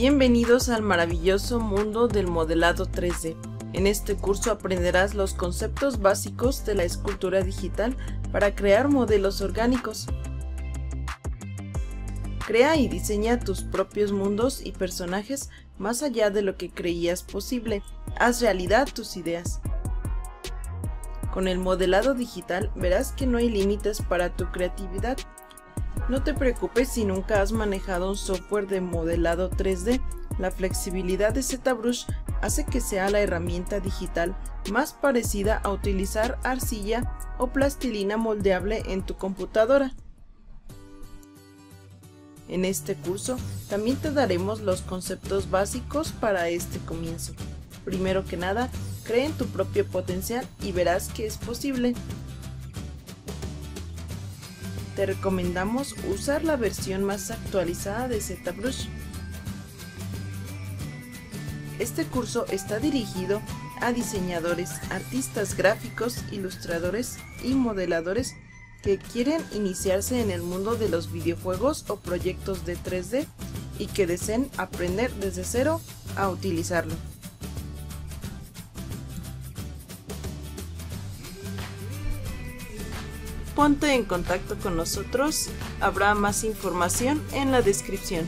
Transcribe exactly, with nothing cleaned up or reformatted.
Bienvenidos al maravilloso mundo del modelado tres D. En este curso aprenderás los conceptos básicos de la escultura digital para crear modelos orgánicos. Crea y diseña tus propios mundos y personajes más allá de lo que creías posible. Haz realidad tus ideas. Con el modelado digital verás que no hay límites para tu creatividad. No te preocupes si nunca has manejado un software de modelado tres D. La flexibilidad de ZBrush hace que sea la herramienta digital más parecida a utilizar arcilla o plastilina moldeable en tu computadora. En este curso también te daremos los conceptos básicos para este comienzo. Primero que nada, cree en tu propio potencial y verás que es posible. Te recomendamos usar la versión más actualizada de ZBrush. Este curso está dirigido a diseñadores, artistas gráficos, ilustradores y modeladores que quieren iniciarse en el mundo de los videojuegos o proyectos de tres D y que deseen aprender desde cero a utilizarlo. Ponte en contacto con nosotros, habrá más información en la descripción.